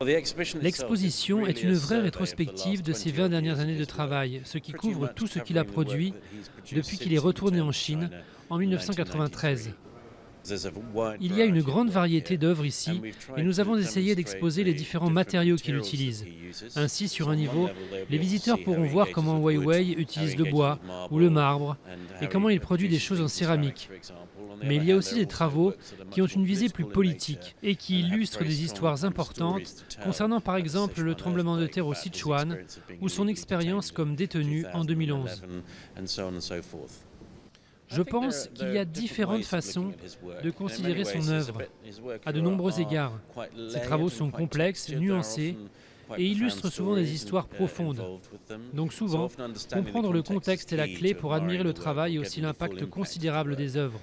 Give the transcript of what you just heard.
L'exposition est une vraie rétrospective de ses 20 dernières années de travail, ce qui couvre tout ce qu'il a produit depuis qu'il est retourné en Chine en 1993. Il y a une grande variété d'œuvres ici et nous avons essayé d'exposer les différents matériaux qu'il utilise. Ainsi, sur un niveau, les visiteurs pourront voir comment Ai Weiwei utilise le bois ou le marbre et comment il produit des choses en céramique. Mais il y a aussi des travaux qui ont une visée plus politique et qui illustrent des histoires importantes concernant par exemple le tremblement de terre au Sichuan ou son expérience comme détenu en 2011. Je pense qu'il y a différentes façons de considérer son œuvre, à de nombreux égards. Ses travaux sont complexes, nuancés et illustrent souvent des histoires profondes. Donc souvent, comprendre le contexte est la clé pour admirer le travail et aussi l'impact considérable des œuvres.